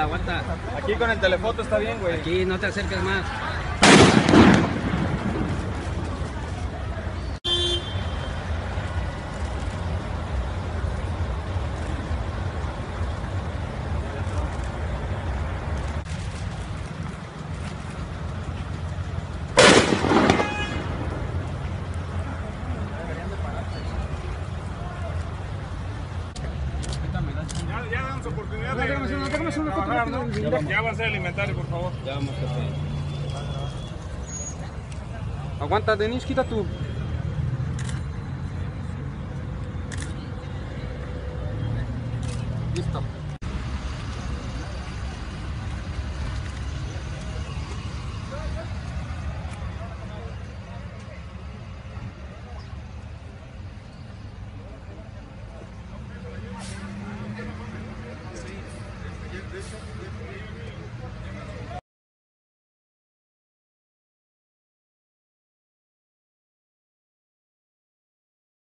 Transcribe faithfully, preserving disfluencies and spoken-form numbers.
Aguanta, aguanta. Aquí con el telefoto está bien, güey. Aquí, no te acerques más. Oportunidad de, no, no, déjame hacer una foto rápida. Ya va a ser el inventario, por favor. Ya vamos a hacer. Aguanta, Denis, quita tú. Listo.